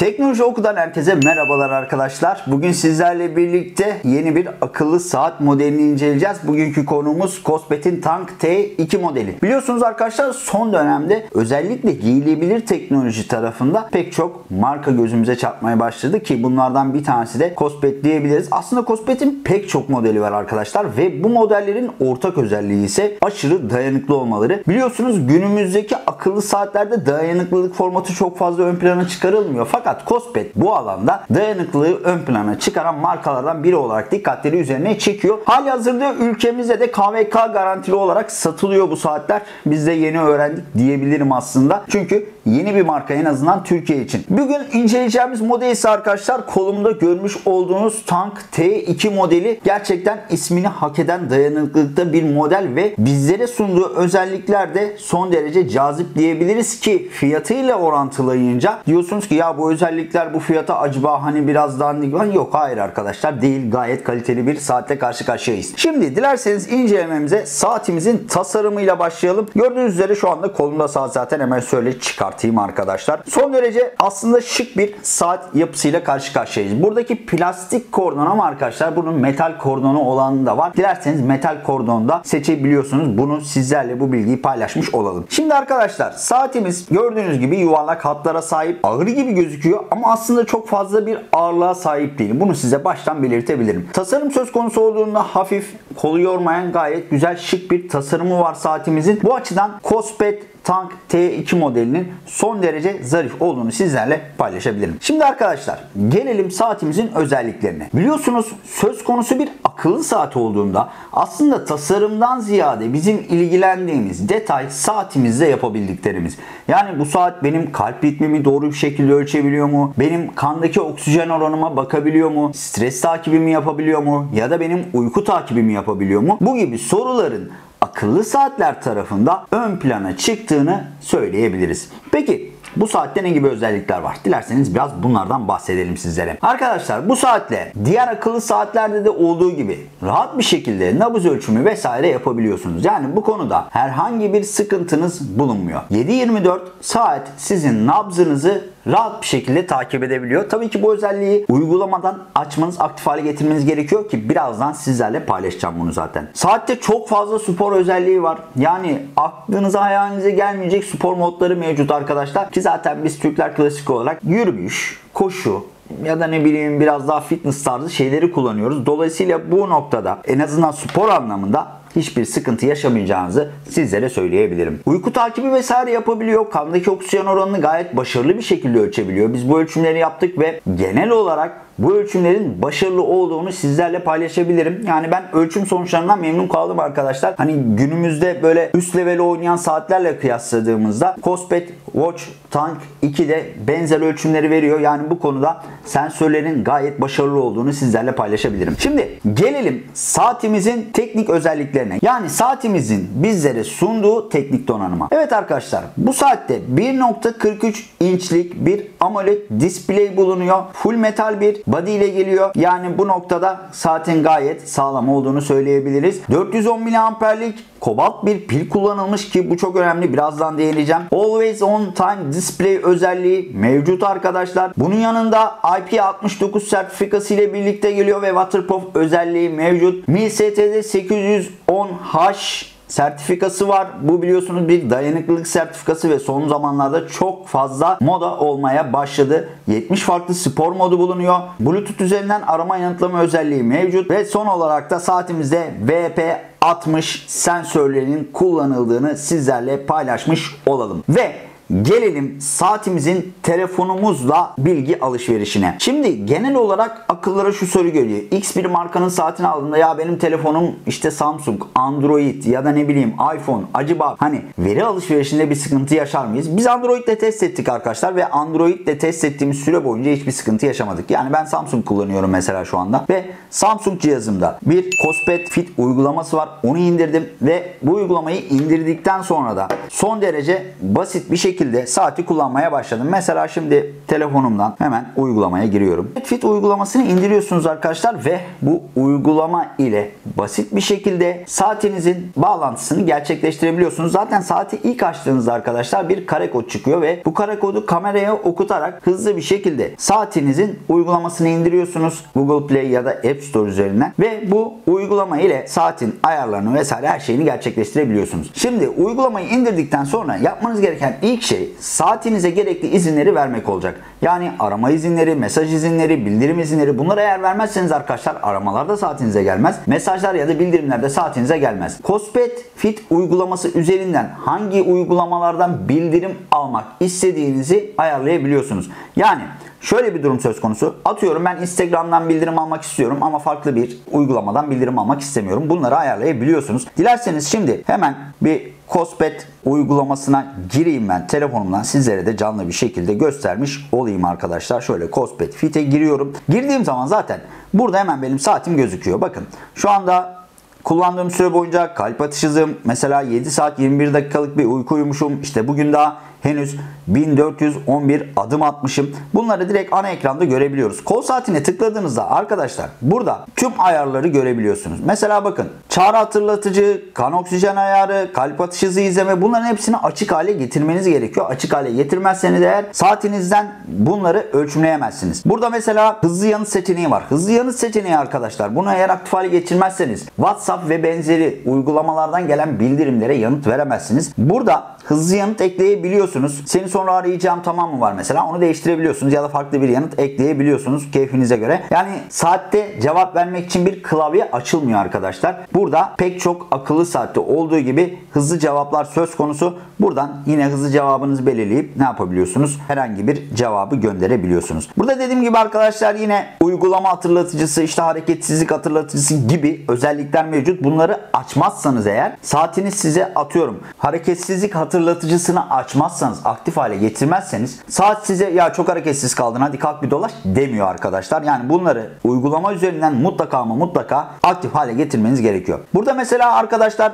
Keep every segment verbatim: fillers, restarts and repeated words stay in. Teknoloji Okudan herkese merhabalar arkadaşlar. Bugün sizlerle birlikte yeni bir akıllı saat modelini inceleyeceğiz. Bugünkü konuğumuz Kospet'in Tank T iki modeli. Biliyorsunuz arkadaşlar, son dönemde özellikle giyilebilir teknoloji tarafında pek çok marka gözümüze çarpmaya başladı ki bunlardan bir tanesi de Kospet diyebiliriz. Aslında Kospet'in pek çok modeli var arkadaşlar ve bu modellerin ortak özelliği ise aşırı dayanıklı olmaları. Biliyorsunuz günümüzdeki akıllı saatlerde dayanıklılık formatı çok fazla ön plana çıkarılmıyor. Fakat Kospet bu alanda dayanıklılığı ön plana çıkaran markalardan biri olarak dikkatleri üzerine çekiyor. Halihazırda ülkemizde de K V K garantili olarak satılıyor bu saatler. Biz de yeni öğrendik diyebilirim aslında. Çünkü yeni bir marka en azından Türkiye için. Bugün inceleyeceğimiz model ise arkadaşlar kolumda görmüş olduğunuz Tank T iki modeli. Gerçekten ismini hak eden dayanıklılıkta bir model ve bizlere sunduğu özellikler de son derece cazip diyebiliriz ki fiyatıyla orantılayınca diyorsunuz ki ya bu özellikler bu fiyata acaba hani biraz dandik var. Yok, hayır arkadaşlar, değil. Gayet kaliteli bir saatle karşı karşıyayız. Şimdi dilerseniz incelememize saatimizin tasarımıyla başlayalım. Gördüğünüz üzere şu anda kolumda saat, zaten hemen şöyle çıkartayım arkadaşlar. Son derece aslında şık bir saat yapısıyla karşı karşıyayız. Buradaki plastik kordon ama arkadaşlar bunun metal kordonu olanı da var. Dilerseniz metal kordonu da seçebiliyorsunuz. Bunu sizlerle bu bilgiyi paylaşmış olalım. Şimdi arkadaşlar saatimiz gördüğünüz gibi yuvarlak hatlara sahip, ağır gibi gözüküyor ama aslında çok fazla bir ağırlığa sahip değil. Bunu size baştan belirtebilirim. Tasarım söz konusu olduğunda hafif, kolu yormayan gayet güzel şık bir tasarımı var saatimizin. Bu açıdan Kospet Tank T iki modelinin son derece zarif olduğunu sizlerle paylaşabilirim. Şimdi arkadaşlar gelelim saatimizin özelliklerine. Biliyorsunuz söz konusu bir akıllı saat olduğunda aslında tasarımdan ziyade bizim ilgilendiğimiz detay saatimizde yapabildiklerimiz. Yani bu saat benim kalp ritmimi doğru bir şekilde ölçebiliyor mu? Benim kandaki oksijen oranıma bakabiliyor mu? Stres takibimi yapabiliyor mu? Ya da benim uyku takibimi yapabiliyor mu? Bu gibi soruların akıllı saatler tarafında ön plana çıktığını söyleyebiliriz. Peki bu saatte ne gibi özellikler var? Dilerseniz biraz bunlardan bahsedelim sizlere. Arkadaşlar bu saatle diğer akıllı saatlerde de olduğu gibi rahat bir şekilde nabız ölçümü vesaire yapabiliyorsunuz. Yani bu konuda herhangi bir sıkıntınız bulunmuyor. yedi yirmi dört saat sizin nabzınızı rahat bir şekilde takip edebiliyor. Tabii ki bu özelliği uygulamadan açmanız, aktif hale getirmeniz gerekiyor ki birazdan sizlerle paylaşacağım bunu zaten. Saatte çok fazla spor özelliği var. Yani aklınıza hayalinize gelmeyecek spor modları mevcut arkadaşlar. Ki zaten biz Türkler klasik olarak yürüyüş, koşu ya da ne bileyim biraz daha fitness tarzı şeyleri kullanıyoruz. Dolayısıyla bu noktada en azından spor anlamında hiçbir sıkıntı yaşamayacağınızı sizlere söyleyebilirim. Uyku takibi vesaire yapabiliyor. Kandaki oksijen oranını gayet başarılı bir şekilde ölçebiliyor. Biz bu ölçümleri yaptık ve genel olarak bu ölçümlerin başarılı olduğunu sizlerle paylaşabilirim. Yani ben ölçüm sonuçlarından memnun kaldım arkadaşlar. Hani günümüzde böyle üst level oynayan saatlerle kıyasladığımızda Kospet Watch Tank iki de benzer ölçümleri veriyor. Yani bu konuda sensörlerin gayet başarılı olduğunu sizlerle paylaşabilirim. Şimdi gelelim saatimizin teknik özelliklerine. Yani saatimizin bizlere sunduğu teknik donanıma. Evet arkadaşlar bu saatte bir nokta kırk üç inçlik bir AMOLED display bulunuyor. Full metal bir body ile geliyor. Yani bu noktada saatin gayet sağlam olduğunu söyleyebiliriz. dört yüz on miliamperlik kobalt bir pil kullanılmış ki bu çok önemli. Birazdan değineceğim. Always on time display özelliği mevcut arkadaşlar. Bunun yanında I P altmış dokuz sertifikası ile birlikte geliyor ve waterproof özelliği mevcut. M I L S T D sekiz yüz on H sertifikası var. Bu biliyorsunuz bir dayanıklılık sertifikası ve son zamanlarda çok fazla moda olmaya başladı. yetmiş farklı spor modu bulunuyor. Bluetooth üzerinden arama yanıtlama özelliği mevcut ve son olarak da saatimizde V P altmış sensörlerinin kullanıldığını sizlerle paylaşmış olalım. Ve gelelim saatimizin telefonumuzla bilgi alışverişine. Şimdi genel olarak akıllara şu soru geliyor. X bir markanın saatini aldığında ya benim telefonum işte Samsung, Android ya da ne bileyim iPhone, acaba hani veri alışverişinde bir sıkıntı yaşar mıyız? Biz Android ile test ettik arkadaşlar ve Android ile test ettiğimiz süre boyunca hiçbir sıkıntı yaşamadık. Yani ben Samsung kullanıyorum mesela şu anda ve Samsung cihazımda bir Kospet Fit uygulaması var. Onu indirdim ve bu uygulamayı indirdikten sonra da son derece basit bir şekilde şekilde saati kullanmaya başladım. Mesela şimdi telefonumdan hemen uygulamaya giriyorum. Fit uygulamasını indiriyorsunuz arkadaşlar ve bu uygulama ile basit bir şekilde saatinizin bağlantısını gerçekleştirebiliyorsunuz. Zaten saati ilk açtığınızda arkadaşlar bir kare kod çıkıyor ve bu kare kodu kameraya okutarak hızlı bir şekilde saatinizin uygulamasını indiriyorsunuz Google Play ya da App Store üzerinden ve bu uygulama ile saatin ayarlarını vesaire her şeyini gerçekleştirebiliyorsunuz. Şimdi uygulamayı indirdikten sonra yapmanız gereken ilk şey saatinize gerekli izinleri vermek olacak. Yani arama izinleri, mesaj izinleri, bildirim izinleri, bunları eğer vermezseniz arkadaşlar aramalarda saatinize gelmez. Mesajlar ya da bildirimlerde saatinize gelmez. Kospet Fit uygulaması üzerinden hangi uygulamalardan bildirim almak istediğinizi ayarlayabiliyorsunuz. Yani şöyle bir durum söz konusu. Atıyorum ben Instagram'dan bildirim almak istiyorum ama farklı bir uygulamadan bildirim almak istemiyorum. Bunları ayarlayabiliyorsunuz. Dilerseniz şimdi hemen bir Kospet uygulamasına gireyim ben telefonumdan, sizlere de canlı bir şekilde göstermiş olayım arkadaşlar. Şöyle Kospet Fit'e giriyorum. Girdiğim zaman zaten burada hemen benim saatim gözüküyor. Bakın şu anda kullandığım süre boyunca kalp atış hızım mesela yedi saat yirmi bir dakikalık bir uyku uyumuşum. İşte bugün daha henüz bin dört yüz on bir adım atmışım. Bunları direkt ana ekranda görebiliyoruz. Kol saatine tıkladığınızda arkadaşlar burada tüm ayarları görebiliyorsunuz. Mesela bakın çağrı hatırlatıcı, kan oksijen ayarı, kalp atış hızı izleme, bunların hepsini açık hale getirmeniz gerekiyor. Açık hale getirmezseniz eğer saatinizden bunları ölçümleyemezsiniz. Burada mesela hızlı yanıt seçeneği var. Hızlı yanıt seçeneği arkadaşlar, bunu eğer aktif hale geçirmezseniz WhatsApp ve benzeri uygulamalardan gelen bildirimlere yanıt veremezsiniz. Burada hızlı yanıt ekleyebiliyorsunuz. Seni sonra arayacağım tamam mı var mesela, onu değiştirebiliyorsunuz ya da farklı bir yanıt ekleyebiliyorsunuz keyfinize göre. Yani saatte cevap vermek için bir klavye açılmıyor arkadaşlar. Burada pek çok akıllı saatte olduğu gibi hızlı cevaplar söz konusu. Buradan yine hızlı cevabınızı belirleyip ne yapabiliyorsunuz? Herhangi bir cevabı gönderebiliyorsunuz. Burada dediğim gibi arkadaşlar yine uygulama hatırlatıcısı, işte hareketsizlik hatırlatıcısı gibi özellikler mevcut. Bunları açmazsanız eğer saatiniz size, atıyorum, hareketsizlik hatırlatıcısını açmazsanız, aktif hale getirmezseniz saat size ya çok hareketsiz kaldın hadi kalk bir dolaş demiyor arkadaşlar. Yani bunları uygulama üzerinden mutlaka ama mutlaka aktif hale getirmeniz gerekiyor. Burada mesela arkadaşlar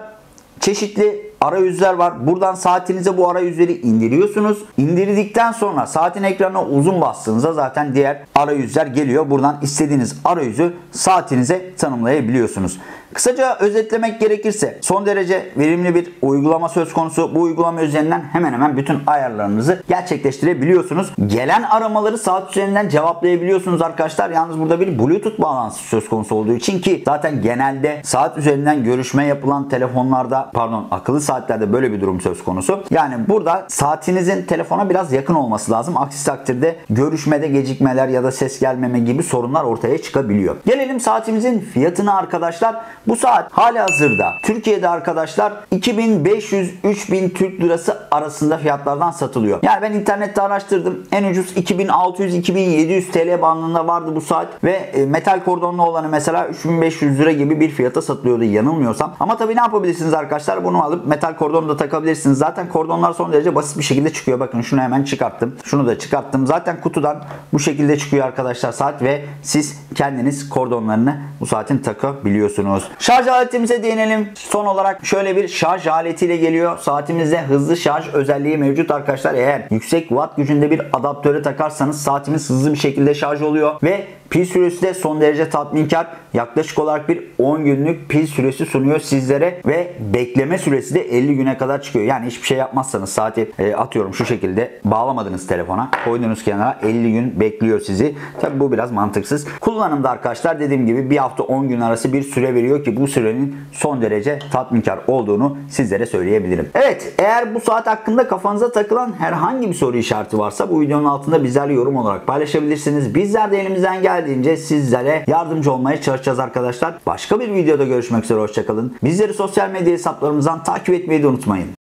çeşitli arayüzler var. Buradan saatinize bu arayüzleri indiriyorsunuz. İndirdikten sonra saatin ekranına uzun bastığınızda zaten diğer arayüzler geliyor. Buradan istediğiniz arayüzü saatinize tanımlayabiliyorsunuz. Kısaca özetlemek gerekirse son derece verimli bir uygulama söz konusu. Bu uygulama üzerinden hemen hemen bütün ayarlarınızı gerçekleştirebiliyorsunuz. Gelen aramaları saat üzerinden cevaplayabiliyorsunuz arkadaşlar. Yalnız burada bir Bluetooth bağlantısı söz konusu olduğu için, ki zaten genelde saat üzerinden görüşme yapılan telefonlarda, pardon akıllı saatlerde böyle bir durum söz konusu. Yani burada saatinizin telefona biraz yakın olması lazım. Aksi takdirde görüşmede gecikmeler ya da ses gelmeme gibi sorunlar ortaya çıkabiliyor. Gelelim saatimizin fiyatına arkadaşlar. Bu saat halihazırda Türkiye'de arkadaşlar iki bin beş yüz üç bin Türk Lirası arasında fiyatlardan satılıyor. Yani ben internette araştırdım. En ucuz iki bin altı yüz iki bin yedi yüz T L bandında vardı bu saat ve metal kordonlu olanı mesela üç bin beş yüz lira gibi bir fiyata satılıyordu yanılmıyorsam. Ama tabii ne yapabilirsiniz arkadaşlar? Bunu alıp metal kordonu da takabilirsiniz. Zaten kordonlar son derece basit bir şekilde çıkıyor. Bakın şunu hemen çıkarttım. Şunu da çıkarttım. Zaten kutudan bu şekilde çıkıyor arkadaşlar saat ve siz kendiniz kordonlarını bu saatin takabiliyorsunuz. Şarj aletimize değinelim. Son olarak şöyle bir şarj aletiyle geliyor. Saatimizde hızlı şarj özelliği mevcut arkadaşlar. Eğer yüksek watt gücünde bir adaptöre takarsanız saatimiz hızlı bir şekilde şarj oluyor ve pil süresi de son derece tatminkar. Yaklaşık olarak bir on günlük pil süresi sunuyor sizlere ve bekleme süresi de elli güne kadar çıkıyor. Yani hiçbir şey yapmazsanız saati e, atıyorum şu şekilde bağlamadınız telefona, koydunuz kenara, elli gün bekliyor sizi. Tabi bu biraz mantıksız. Kullanımda arkadaşlar dediğim gibi bir hafta on gün arası bir süre veriyor ki bu sürenin son derece tatminkar olduğunu sizlere söyleyebilirim. Evet, eğer bu saat hakkında kafanıza takılan herhangi bir soru işareti varsa bu videonun altında bizlerle yorum olarak paylaşabilirsiniz. Bizler de elimizden gel Geldiğince sizlere yardımcı olmaya çalışacağız arkadaşlar. Başka bir videoda görüşmek üzere, hoşça kalın. Bizleri sosyal medya hesaplarımızdan takip etmeyi de unutmayın.